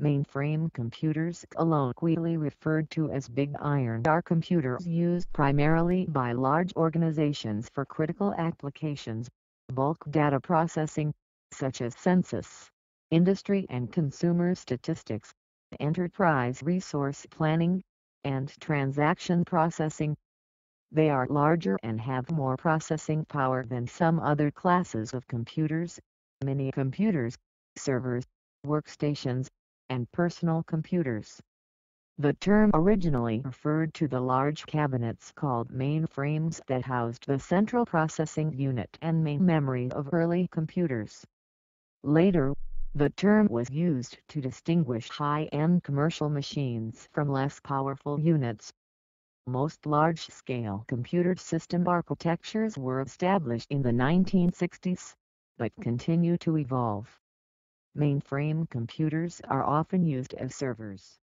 Mainframe computers, colloquially referred to as big iron, are computers used primarily by large organizations for critical applications, bulk data processing, such as census, industry and consumer statistics, enterprise resource planning, and transaction processing. They are larger and have more processing power than some other classes of computers: mini computers, servers, workstations, and personal computers. The term originally referred to the large cabinets called mainframes that housed the central processing unit and main memory of early computers. Later, the term was used to distinguish high-end commercial machines from less powerful units. Most large-scale computer system architectures were established in the 1960s, but continue to evolve. Mainframe computers are often used as servers.